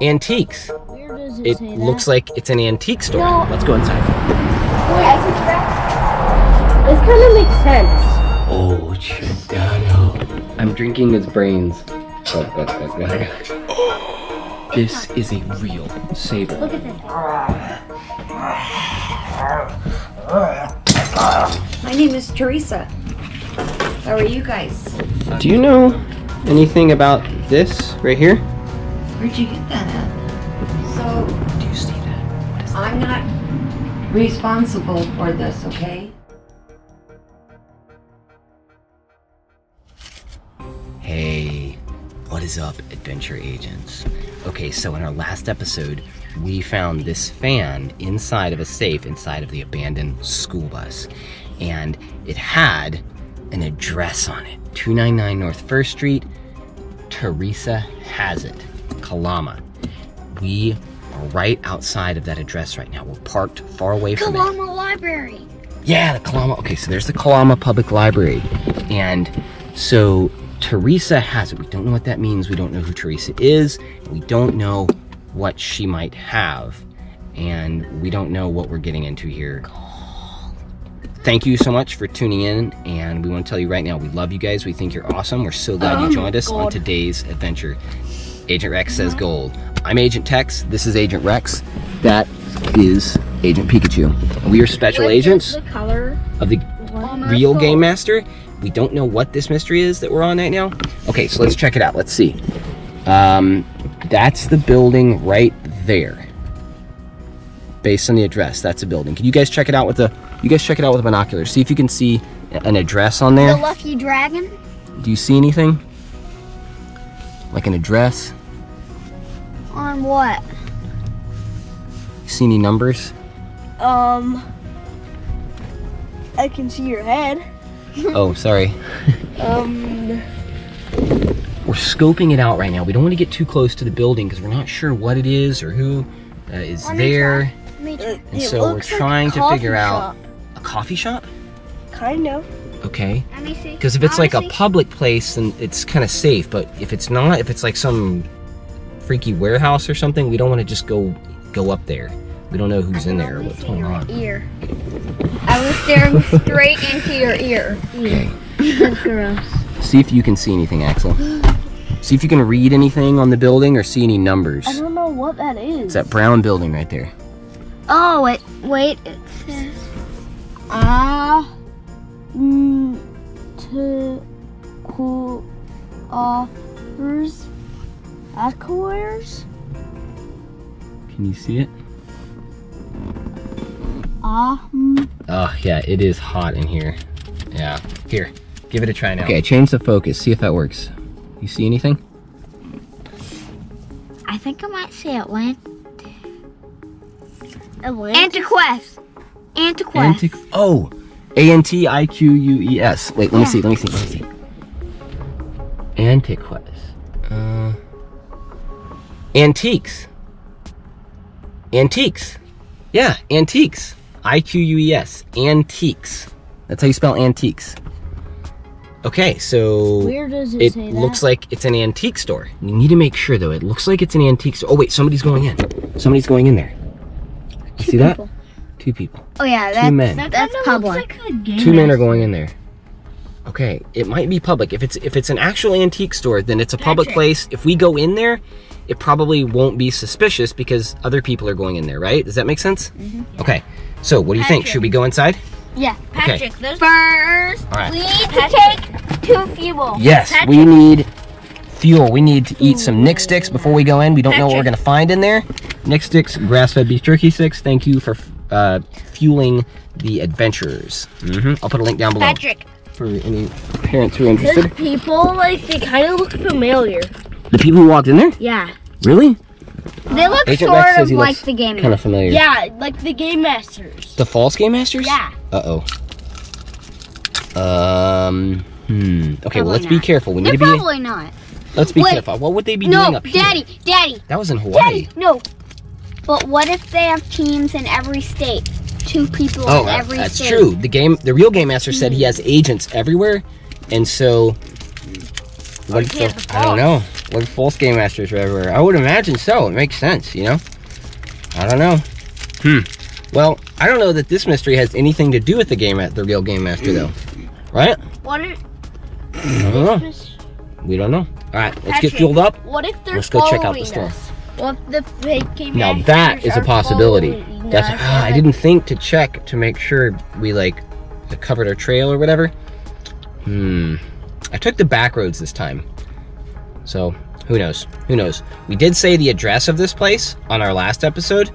Antiques. It looks like it's an antique store. No. Let's go inside. Wait, I can try. This kind of makes sense. Oh, Chidano. I'm drinking his brains. This is a real savor. Look at that. My name is Teresa. How are you guys? Do you know anything about this right here? Where'd you get that at? So, do you see that? What is that? I'm not responsible for this, okay? Hey, what is up, Adventure Agents? Okay, so in our last episode, we found this fan inside of a safe inside of the abandoned school bus, and it had an address on it. 299 North 1st Street, Teresa has it, Kalama. We are right outside of that address right now. We're parked far away from it. Kalama Library. Yeah, the Kalama. Okay, so there's the Kalama Public Library. And so Teresa has it. We don't know what that means. We don't know who Teresa is. We don't know what she might have. And we don't know what we're getting into here. Thank you so much for tuning in. And we want to tell you right now, we love you guys. We think you're awesome. We're so glad you joined us on today's adventure. Agent Rex says gold. I'm Agent Tex, this is Agent Rex, that is Agent Pikachu. We are special agents of the real Game Master. We don't know what this mystery is that we're on right now. Okay, so let's check it out, let's see. That's the building right there. Based on the address, that's a building. Can you guys check it out with the, binoculars? See if you can see an address on there. The Lucky Dragon. Do you see anything? Like an address? On what? See any numbers? I can see your head. Oh, sorry. We're scoping it out right now. We don't want to get too close to the building because we're not sure what it is or who is there. And so we're trying to figure out a coffee shop? Kind of. Okay. Because if it's like a public place, then it's kind of safe. But if it's not, if it's like some freaky warehouse or something, we don't want to just go up there. We don't know who's in there or what's going on. Ear. I was staring straight into your ear. Okay. Gross. See if you can see anything, Axel. See if you can read anything on the building or see any numbers. I don't know what that is. It's that brown building right there. Oh, wait. It says acquires. Can you see it? Oh yeah, it is hot in here. Yeah. Here, give it a try now. Okay, change the focus. See if that works. You see anything? I think I might see Atlantis. Antiquest. Oh. A-N-T-I-Q-U-E-S. Wait, let me see. Antiques. Antiques. Yeah, antiques. I-Q-U-E-S. Antiques. That's how you spell antiques. Okay, so where does it say that? Looks like it's an antique store. We need to make sure, though. It looks like it's an antique store. Oh, wait, somebody's going in. Somebody's going in there. You see that? Two people. Oh yeah, that's public. Two men are going in there. Okay, it might be public. If it's an actual antique store, then it's a public place. If we go in there, it probably won't be suspicious because other people are going in there, right? Does that make sense? Mm-hmm. Okay. So what do you think? Should we go inside? Yeah. Patrick, okay. First, right. We need to take two fuel. Yes, Patrick. We need fuel. We need to eat some Nick's Sticks before we go in. We don't know what we're gonna find in there. Nick's Sticks, grass-fed beef jerky sticks. Thank you for fueling the adventurers. I'll put a link down below for any parents who are interested. Those people, like, they kind of look familiar. The people who walked in there? Yeah. Really? They look sort of like the Game Masters. Kind of familiar. Yeah, like the Game Masters. The false Game Masters? Yeah. Uh-oh. Okay, probably well, let's be careful. We need to be... Probably not. Let's be careful. What would they be doing up here? Daddy. That was in Hawaii. No. But what if they have teams in every state? Two people in every state. That's true. The real Game Master said he has agents everywhere, and so I don't know. Look for game masters everywhere. I would imagine so. It makes sense, you know? I don't know. Well, I don't know that this mystery has anything to do with the real game master, though. Right? What if... I don't know. We don't know. All right, let's get fueled up. What if they're following us? Let's go check out the store. Well, the fake game now that is a possibility. That's I didn't think to check to make sure we like covered our trail or whatever. I took the back roads this time, so who knows? Who knows? We did say the address of this place on our last episode,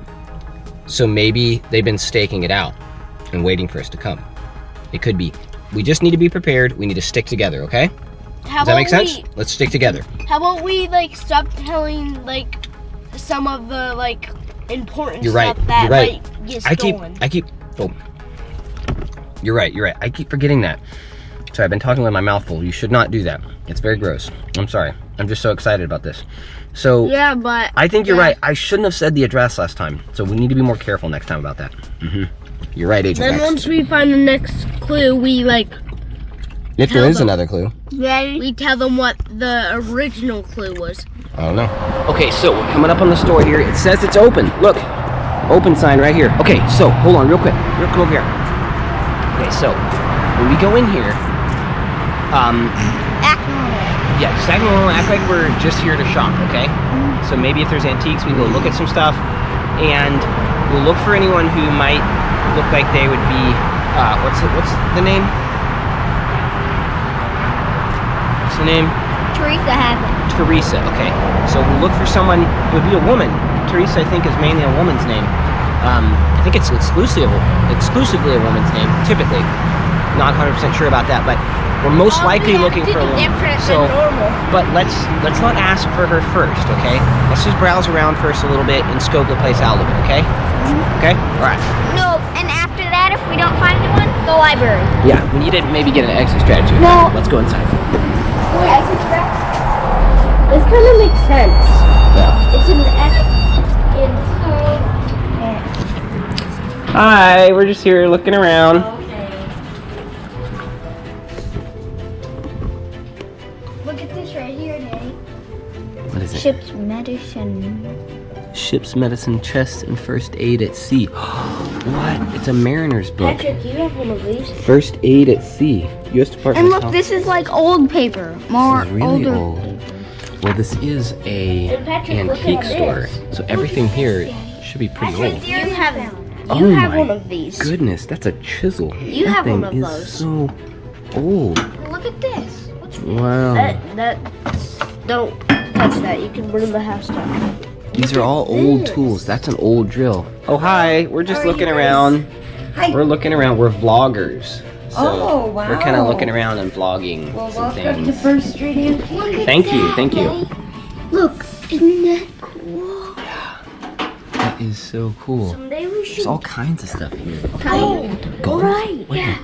so maybe they've been staking it out and waiting for us to come. It could be. We just need to be prepared. We need to stick together. Okay? Does that make sense? Let's stick together. How about we like stop telling like some of the like important stuff that might get stolen. You're right. I keep forgetting that. So I've been talking with my mouth full. You should not do that. It's very gross. I'm sorry. I'm just so excited about this. So yeah, but I think you're right. I shouldn't have said the address last time. So we need to be more careful next time about that. You're right, Agent X. Then once we find the next clue, we like. If there is another clue. Then we tell them what the original clue was. I don't know. Okay, so we're coming up on the store here. It says it's open. Look, open sign right here. Okay, so hold on real quick. Real quick over here. Okay, so when we go in here, act like we're just here to shop, okay? So maybe if there's antiques, we go look at some stuff, and we'll look for anyone who might look like they would be, what's the name? What's the name? Teresa has it. Teresa, okay. So we'll look for someone, it would be a woman. Teresa, I think, is mainly a woman's name. I think it's exclusively a woman's name, typically. Not 100% sure about that, but we're most likely looking for a woman. So, but let's not ask for her first, okay? Let's just browse around first a little bit and scope the place out a little bit, okay? Okay? All right. No, and after that, if we don't find anyone, the library. Yeah, we need to maybe get an exit strategy. No. Let's go inside. Wait, exit strategy? This kind of makes sense. Yeah. It's an inside. Hi, we're just here looking around. Okay. Look at this right here, Daddy. What is it? Ship's medicine. Ship's medicine chest and first aid at sea. What? It's a mariner's book. Patrick, you have one of these. First aid at sea. U.S. Department. And look, this is like old paper. More really older. Old. Well, this is a antique store, so everything here should be pretty old. You have one of these. Goodness, that's a chisel. You have one of those. That thing is so old. Look at this. What's this? Wow. Don't touch that. You can burn the house down. These are all old tools. That's an old drill. Oh, hi. We're just looking around. Hi. We're looking around. We're vloggers. So we're kind of looking around and vlogging some things. Welcome to First Street Antiques. Thank you. Look, isn't that cool? Yeah, that is so cool. Someday we should... There's all kinds of stuff here. Gold? Right, yeah.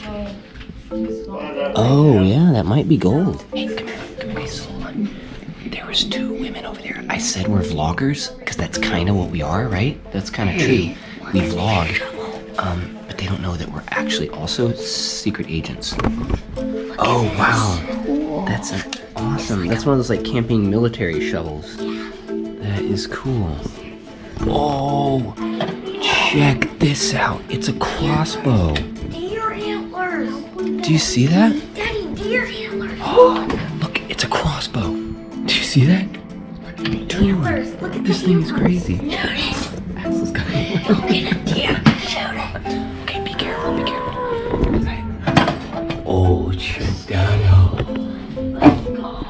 Oh, yeah, that might be gold. Hey, come here, guys. Hold on. There was two women over there. I said we're vloggers, because that's kind of what we are, right? That's kind of true. We vlog. They don't know that we're actually also secret agents. Oh wow, that's awesome. That's one of those like camping military shovels. That is cool. Oh, check this out. It's a crossbow. Deer antlers. Do you see that? Daddy, deer antlers. Oh, look, it's a crossbow. Do you see that? Dude, this thing is crazy.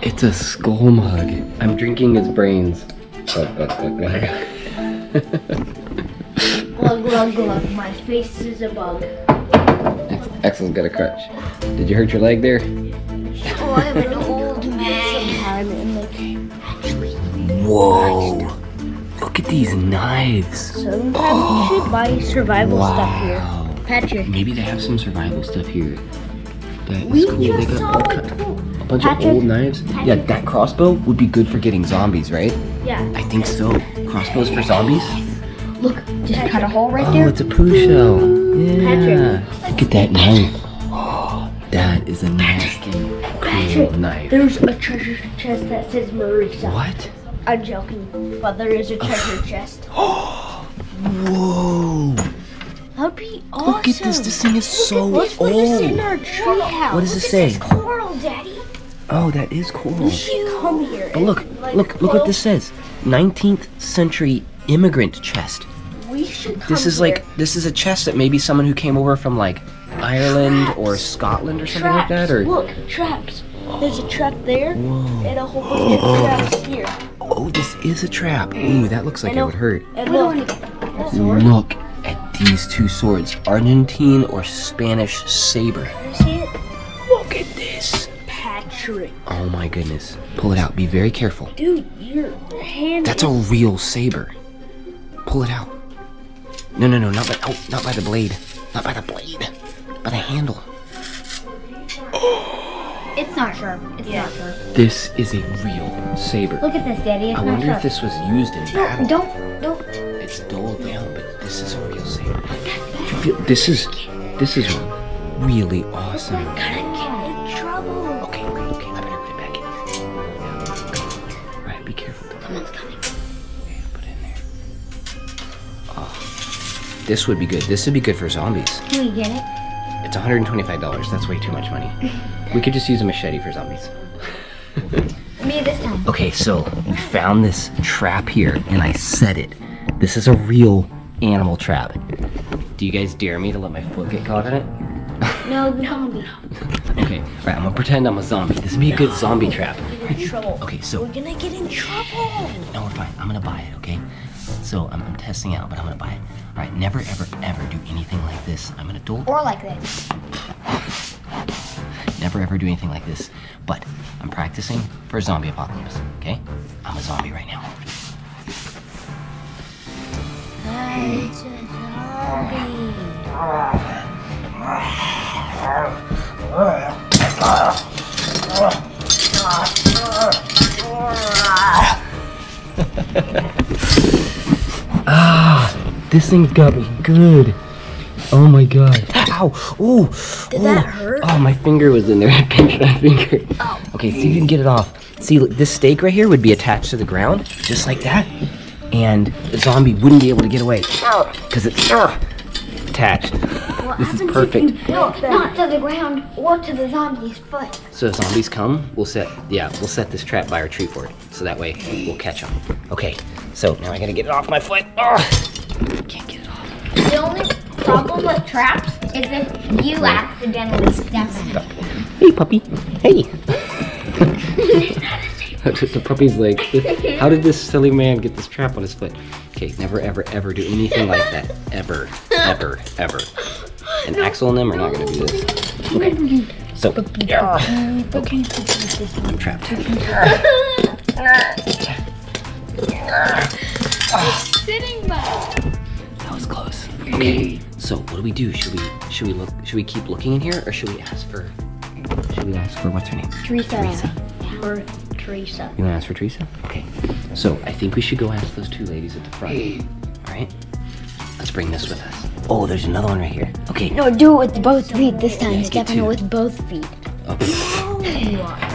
It's a skull mug. I'm drinking his brains. Glug, glug, glug. Glug, glug, glug. My face is a bug. Axel's got a crutch. Did you hurt your leg there? Oh, I'm an old man. Whoa. Look at these knives. Sometimes you should buy survival stuff here. Patrick. Maybe they have some survival stuff here. That is cool. They got all bunch of old knives. Yeah, that crossbow would be good for getting zombies, right? Yeah. I think so. Crossbows for zombies? Look, just cut a hole right there. Oh, it's a poo shell. Yeah. Look at that knife. Oh, that is a nasty. Patrick, knife. There's a treasure chest that says Marisa. What? I'm joking, but there is a treasure chest. Whoa! That'd be awesome. Look at this. This thing is so old. What is in our treehouse? What does it say? This coral, Daddy. Oh, that is coral. You should come here. But look, look what this says. 19th century immigrant chest. We should come This is a chest that maybe someone who came over from like Ireland or Scotland or something like that. Or look, traps. There's a trap there and a whole bunch of traps here. Oh, this is a trap. Ooh, that looks like it would hurt. Look at these two swords. Argentine or Spanish saber. Can I see it? Look at this. Patrick. Oh my goodness. Pull it out. Be very careful. Dude, your hand. That's a real saber. Pull it out. No, no, no. Not by, not by the blade. Not by the blade. By the handle. It's not sharp. It's not sharp. This is a real saber. Look at this, Daddy. It's I wonder if this was used in battle. Don't. It's dulled down, but this is a real saber. This is really awesome. I'm gonna get in trouble. Okay, okay. I better put it back in. Right, be careful. Someone's coming. Okay, put it in there. Oh, this would be good. This would be good for zombies. Can we get it? It's $125. That's way too much money. We could just use a machete for zombies. Me this time. Okay, so we found this trap here, and I set it. This is a real animal trap. Do you guys dare me to let my foot get caught in it? No. Okay, alright, I'm gonna pretend I'm a zombie. This would be a good zombie trap. We're in trouble. Okay, so we're gonna get in trouble. No, we're fine. I'm gonna buy it, okay? So I'm testing out, but I'm gonna buy it. All right, never, ever, ever do anything like this. I'm an adult. Or like this. Never, ever do anything like this. But I'm practicing for a zombie apocalypse, okay? I'm a zombie right now. I'm a zombie. This thing's got me good. Oh my god. Ow! Ooh! Did that hurt? Oh, my finger was in there. I pinched my finger. Oh. Okay, see if you can get it off. See, look, this stake right here would be attached to the ground, just like that, and the zombie wouldn't be able to get away because it's attached. What this is perfect. Not to the ground or to the zombie's foot. So if zombies come, we'll set this trap by our tree fort, so that way we'll catch them. Okay. So now I gotta get it off my foot. Can't get it off. The only problem with traps is if you accidentally step on it. Hey, puppy. Hey. The puppy's like, how did this silly man get this trap on his foot? Okay, never, ever, ever do anything like that. Ever, ever, ever. And Axel and them are not gonna do this. Okay. So, okay. I'm trapped. Sitting by. That was close. Okay, so what do we do? Should we keep looking in here, or should we ask for what's her name? Teresa. Or Teresa. You wanna ask for Teresa? Okay. So I think we should go ask those two ladies at the front. All right. Let's bring this with us. Oh, there's another one right here. Okay. No, do it with both feet this time. Yeah, step on it with both feet. Okay.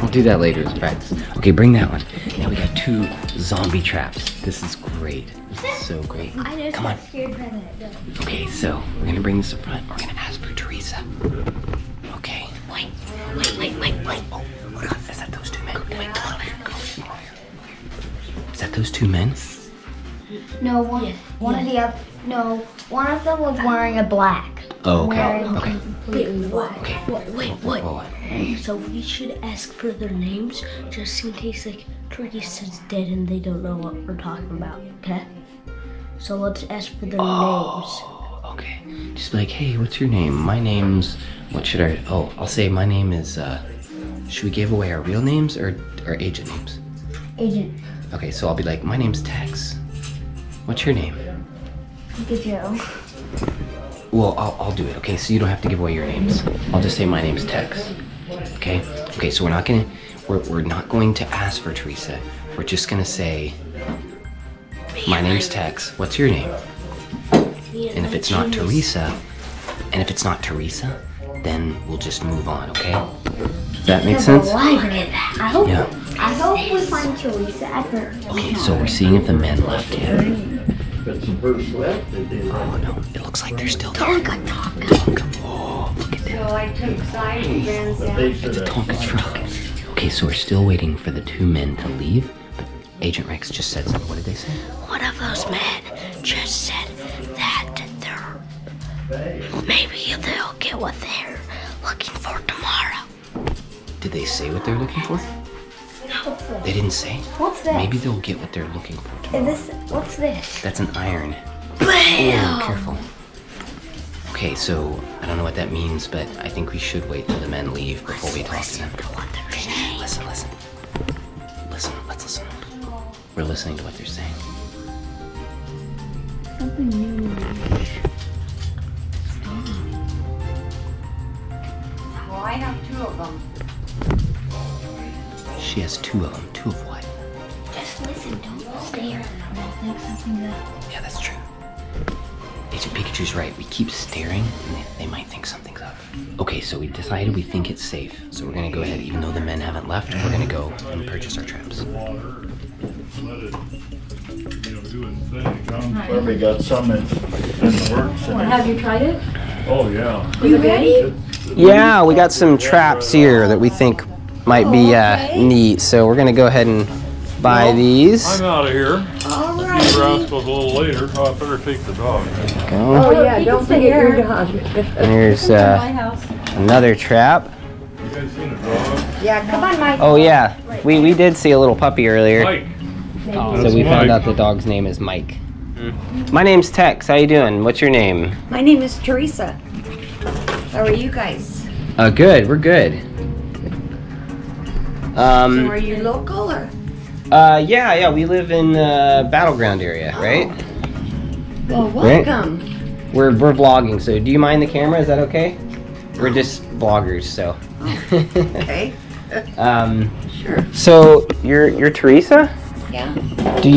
We'll do that later as practice. Okay, bring that one. Now we got two zombie traps. This is great. This is so great. Come on. Okay, so we're gonna bring this up front. We're gonna ask for Teresa. Okay. Wait. Oh my god, is that those two men? Wait, come on over here. Is that those two men? No, one of them was wearing a black. Oh, okay. Wait, what? So we should ask for their names, just in case, like, Teresa's dead and they don't know what we're talking about, okay? So let's ask for their names. Okay. Just be like, hey, what's your name? My name's, I'll say my name is, should we give away our real names or our agent names? Agent. Okay, so I'll be like, my name's Tex. What's your name? Joe. Well, I'll do it, okay? So you don't have to give away your names. I'll just say my name's Tex, okay? Okay, so we're not going to ask for Teresa. We're just gonna say, my name's Tex, what's your name? And if it's not Teresa, then we'll just move on, okay? Does that make sense? I hope. Yeah. I hope we find Teresa at the... Okay, so we're seeing if the men left him. Oh no, it looks like they're still there. Tonka. Oh, look at that. So I took sides and ran down. It's a Tonka truck. Okay, so we're still waiting for the two men to leave. But Agent Rex just said something. What did they say? One of those men just said that they're... Maybe they'll get what they're looking for tomorrow. Did they say what they're looking for? They didn't say. What's this? Maybe they'll get what they're looking for tomorrow. What's this? That's an iron. Bam! Oh, careful. Okay, so I don't know what that means, but I think we should wait till the men leave before we talk to them. Listen, let's listen. We're listening to what they're saying. Something new. Well, I have two of them. She has two of them. Two of what? Just listen, don't stare. Yeah, that's true. Agent Pikachu's right. We keep staring, and they might think something's up. Okay, so we decided we think it's safe. So we're gonna go ahead, even though the men haven't left, we're gonna go and purchase our traps. Well, we got some in the works. Have you tried it? Oh, yeah. Are you ready? Yeah, we got some traps here that we think might be neat, so we're gonna go ahead and buy these. I'm out of here. All right. The rascal's a little later. Oh, I better take the dog. There go. Oh yeah, don't forget your dog. There's another trap. You guys seen a dog? Yeah, come on, Mike. Oh yeah, we did see a little puppy earlier. Mike. Oh, so we found out the dog's name is Mike. My name's Tex. How you doing? What's your name? My name is Teresa. How are you guys? Good. We're good. So are you local or? Yeah, we live in the Battleground area, right? Well, welcome. Right? We're vlogging, so do you mind the camera? Is that okay? We're just vloggers, so. Oh, okay. Sure. So you're Teresa? Yeah. Do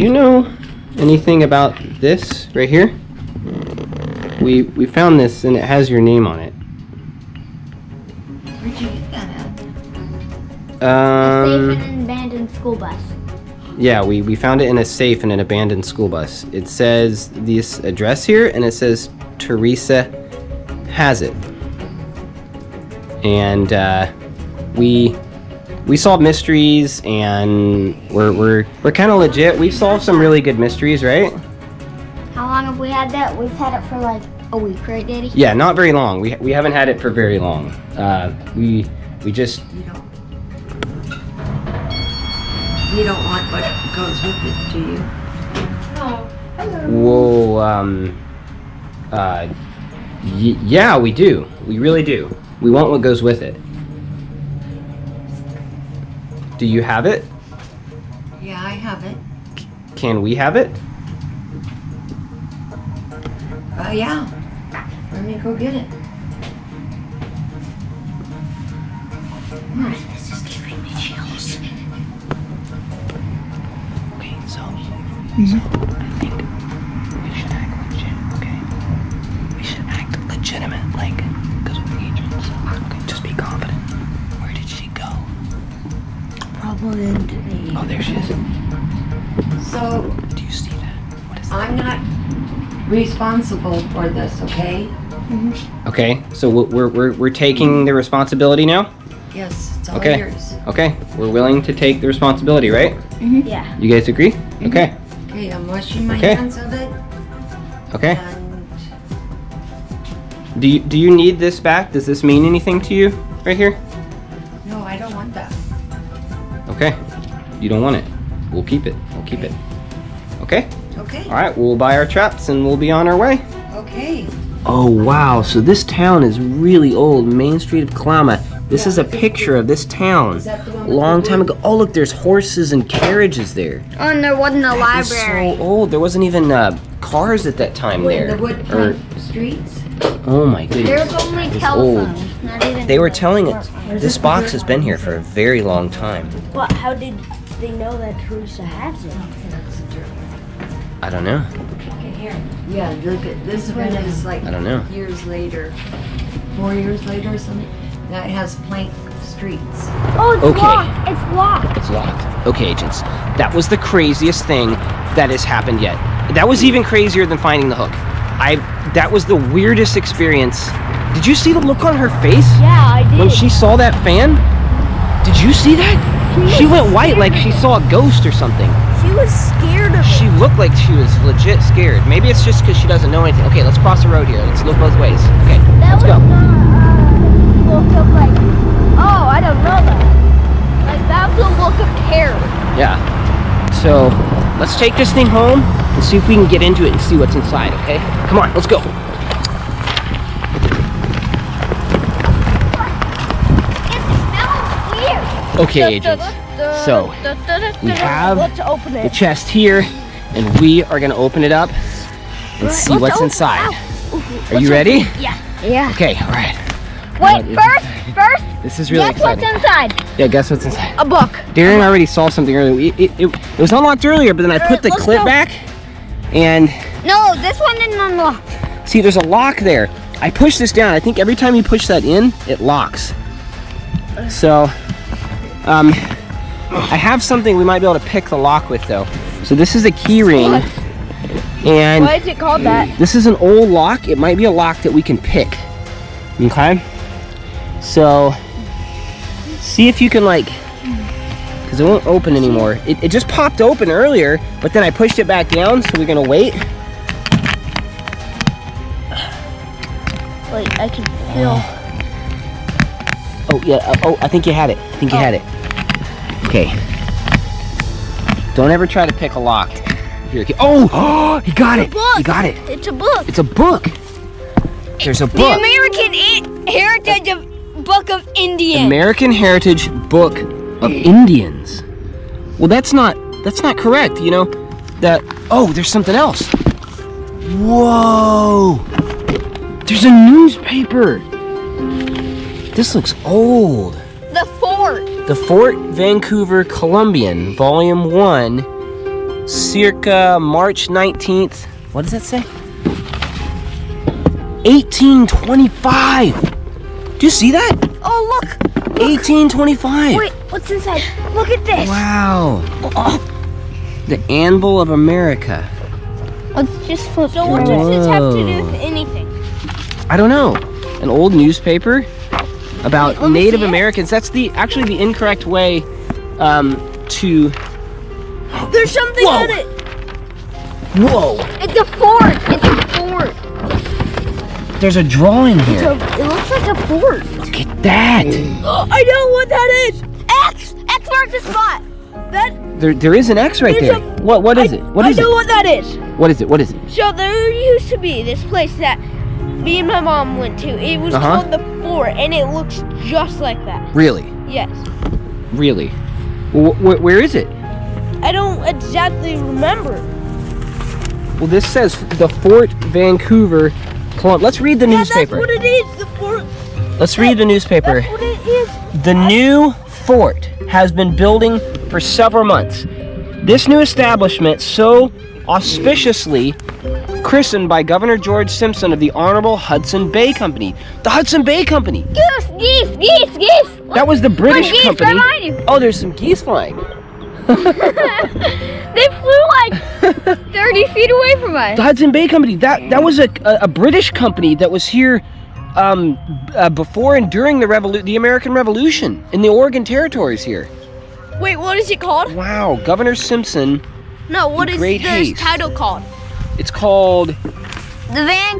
you know anything about this right here? We found this and it has your name on it. A safe in an abandoned school bus. Yeah, we found it in a safe in an abandoned school bus. It says this address here, and it says Teresa has it. And we solve mysteries, and we're kind of legit. We've solved some really good mysteries, right? How long have we had that? We've had it for like a week, right, Daddy? Yeah, not very long. We haven't had it for very long. We just. You don't want what goes with it, do you? Oh, hello. Whoa, yeah, we do. We really do. We want what goes with it. Do you have it? Yeah, I have it. Can we have it? Yeah. Let me go get it. This is giving me chills. So I think we should act legit, okay? We should act legitimate, like, because we're agents. Okay, just be confident. Where did she go? Probably into the... Oh, there she is. So... Do you see that? What is that? I'm not responsible for this, okay? Mm-hmm. Okay, so we're taking the responsibility now? Yes, it's all yours. Okay, we're willing to take the responsibility, right? Mm-hmm. Yeah. You guys agree? Mm-hmm. Okay. Okay, I'm washing my hands of it. Okay. And do you need this back? Does this mean anything to you right here? No, I don't want that. Okay. You don't want it. We'll keep it. We'll keep it. Okay? Okay. All right, we'll buy our traps and we'll be on our way. Okay. Oh, wow. So this town is really old. Main Street of Kalama. This is a picture of this town long time ago. Oh, look, there's horses and carriages there. Oh, and there wasn't a library. It's so old. There wasn't even cars at that time there. The wood streets. Oh, my goodness. There's only telephones. Not even they were telling us this box has been here for a very long time. Well, how did they know that Teresa has it? I don't know. Here. Yeah, look at this one is like, I don't know, years later, 4 years later or something. That has plank streets. Oh, it's locked. It's locked. It's locked. Okay, agents. That was the craziest thing that has happened yet. That was even crazier than finding the hook. That was the weirdest experience. Did you see the look on her face? Yeah, I did. When she saw that fan? Did you see that? She went white like she saw a ghost or something. She was scared of it. She looked like she was legit scared. Maybe it's just because she doesn't know anything. Okay, let's cross the road here. Let's look both ways. Okay, let's go. Look of like, oh, I don't know that. Like, that was a look of terror. Yeah. So, let's take this thing home and see if we can get into it and see what's inside, okay? Come on, let's go. Okay, agents, so we have the chest here, and we are going to open it up and see what's inside. Are you ready? Yeah. Yeah. Okay, all right. Wait, first, this is really exciting. Guess what's inside. Yeah, guess what's inside. A book. Darren already saw something earlier. It was unlocked earlier, but then I put the clip back, and... No, this one didn't unlock. See, there's a lock there. I push this down. I think every time you push that in, it locks. So... I have something we might be able to pick the lock with, though. So this is a key ring, and why is it called that? This is an old lock. It might be a lock that we can pick. Okay. So see if you can, like, because it won't open anymore. It just popped open earlier, but then I pushed it back down. So we're gonna wait. Wait, I can feel. Oh yeah. Oh, I think you had it. I think you had it. Okay. Don't ever try to pick a lock. If you're a kid. Oh, he got it. He got it. It's a book. It's a book. There's a book. The American Heritage Book of Indians. American Heritage Book of Indians. Well, that's not correct. You know that. Oh, there's something else. Whoa. There's a newspaper. This looks old. The Fort Vancouver Columbian, Volume 1, circa March 19th, what does that say? 1825! Do you see that? Oh, look! 1825! Wait, what's inside? Look at this! Wow! Oh. The Anvil of America. Let's just flip through. So what does this have to do with anything? I don't know. An old newspaper? About Native Americans. That's actually the incorrect way to... There's something on it! Whoa! It's a fort! It's a fort! There's a drawing here. It looks like a fort. Look at that! Oh, I know what that is! X! X marks the spot! There is an X right there. What is it? What is it? I know what that is. What is it? What is it? So there used to be this place that me and my mom went to. It was called the Fort, and it looks just like that. Really? Yes. Really? Where is it? I don't exactly remember. Well, this says the Fort Vancouver Club. Let's read the newspaper. That's what it is, the fort. Let's read the newspaper. That's what it is. The new fort has been building for several months. This new establishment, so auspiciously christened by Governor George Simpson of the Honorable Hudson Bay Company. The Hudson Bay Company! Goose, geese, geese, geese! That was the British company. Oh, there's some geese flying. They flew like 30 feet away from us. The Hudson Bay Company, that was a British company that was here before and during the American Revolution in the Oregon Territories here. Wait, what is it called? Wow, Governor Simpson. No, what is this title called? It's called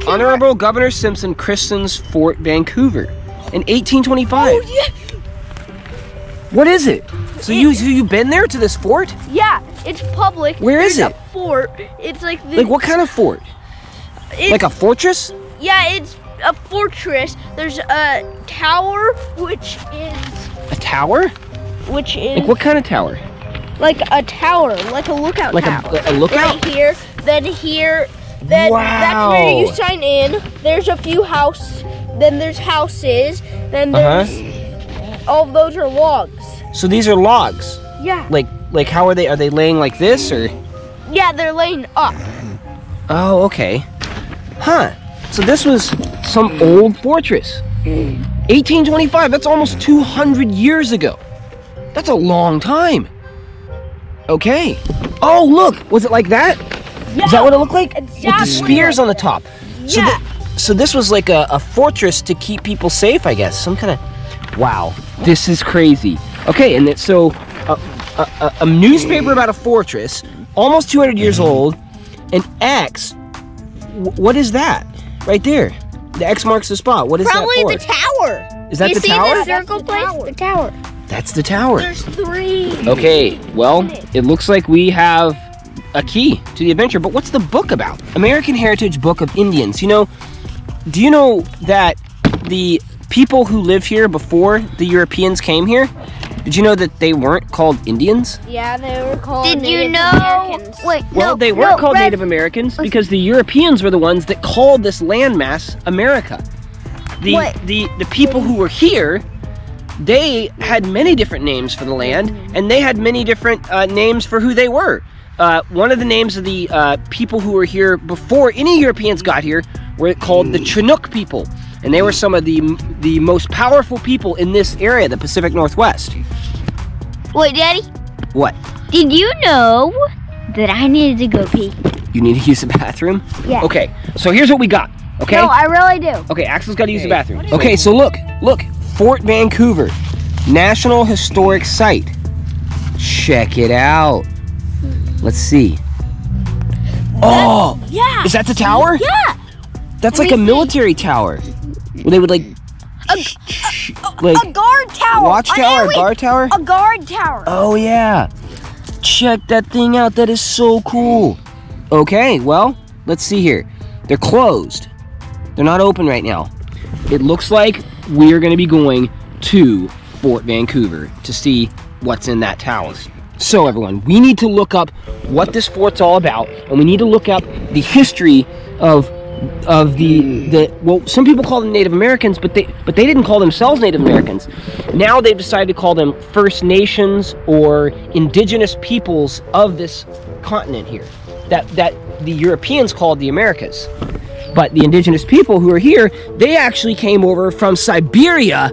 Honorable Governor Simpson christens Fort Vancouver in 1825. Oh, yeah. What is it? So you've been there to this fort? Yeah, it's public. Where is it? A fort. It's like this. Like what kind of fort? Like a fortress? Yeah, it's a fortress. There's a tower, which is a tower. Which is like what kind of tower? Like a tower, like a lookout tower. Like a lookout? Right here. Then here, then that's where you sign in. There's a few houses, then there's houses, then there's all of those are logs. So these are logs? Yeah. Like how are they laying like this or? Yeah, they're laying up. Oh, okay. Huh. So this was some old fortress. 1825, that's almost 200 years ago. That's a long time. Okay. Oh, look, was it like that? Yeah, is that what it looked like? Exactly. With the spears on the top. So yeah. So this was like a fortress to keep people safe, I guess. Some kind of... Wow. This is crazy. Okay, and so a newspaper about a fortress, almost 200 years old, an axe. What is that? Right there. The X marks the spot. What is that for? Probably the tower. Is that the tower? You see the circle place? The tower. That's the tower. There's three. Okay, well, it looks like we have a key to the adventure, but what's the book about? American Heritage Book of Indians. You know, do you know that the people who lived here before the Europeans came here, did you know that they weren't called Indians? Yeah, they were called Native Americans. Wait, well, no, they weren't called Native Americans because the Europeans were the ones that called this landmass America. The people who were here, they had many different names for the land, and they had many different names for who they were. One of the names of the people who were here before any Europeans got here were called the Chinook people. And they were some of the most powerful people in this area, the Pacific Northwest. Wait, Daddy? What? Did you know that I needed to go pee? You need to use the bathroom? Yeah. Okay, so here's what we got, okay? No, I really do. Okay, Axel's got to use the bathroom. Okay, so look, Fort Vancouver, National Historic Site. Check it out. Let's see. Oh! Yeah! Is that the tower? Yeah! That's like a military tower. Well, they would like a guard tower. Watch tower, guard tower? A guard tower. Oh yeah. Check that thing out. That is so cool. Okay, well, let's see here. They're closed. They're not open right now. It looks like we're gonna be going to Fort Vancouver to see what's in that tower. So everyone, we need to look up what this fort's all about, and we need to look up the history of the well, some people call them Native Americans, but they didn't call themselves Native Americans. Now they've decided to call them First Nations or indigenous peoples of this continent here that the Europeans called the Americas. But the indigenous people who are here, they actually came over from Siberia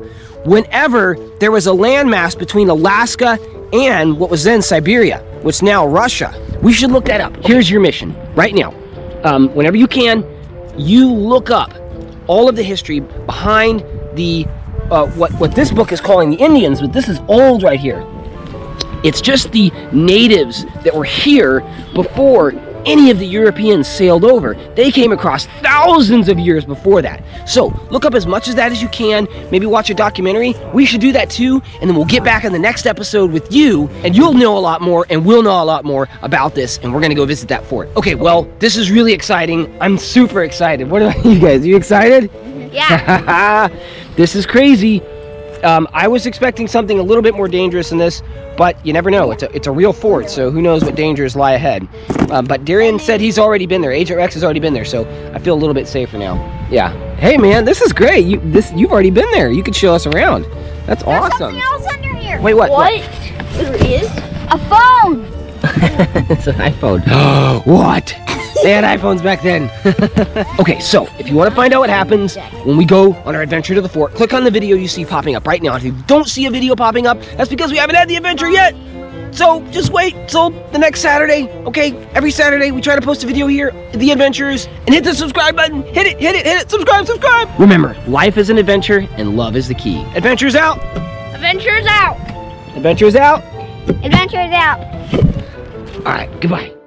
whenever there was a landmass between Alaska and what was then Siberia, what's now Russia. We should look that up. Here's your mission right now. Whenever you can, you look up all of the history behind the what this book is calling the Indians, but this is old right here. It's just the natives that were here before any of the Europeans sailed over. They came across thousands of years before that. So look up as much of that as you can, maybe watch a documentary. We should do that too, and then we'll get back in the next episode with you, and you'll know a lot more, and we'll know a lot more about this, and we're gonna go visit that fort. Okay, well, this is really exciting. I'm super excited. What about you guys? Are you excited? Yeah. This is crazy. I was expecting something a little bit more dangerous than this, but you never know. It's a real fort, so who knows what dangers lie ahead. But Darian said he's already been there. Agent Rex has already been there, so I feel a little bit safer now. Yeah. Hey, man, this is great. You've already been there. You can show us around. That's awesome. There's something else under here. Wait, what? What? There is a phone. It's an iPhone. What? They had iPhones back then. Okay, so if you want to find out what happens when we go on our adventure to the fort, click on the video you see popping up right now. If you don't see a video popping up, that's because we haven't had the adventure yet. So just wait till the next Saturday, okay? Every Saturday we try to post a video here, The Adventures, and hit the subscribe button. Hit it. Subscribe. Remember, life is an adventure and love is the key. Adventure's out. Adventure's out. Adventure's out. Adventure's out. All right, goodbye.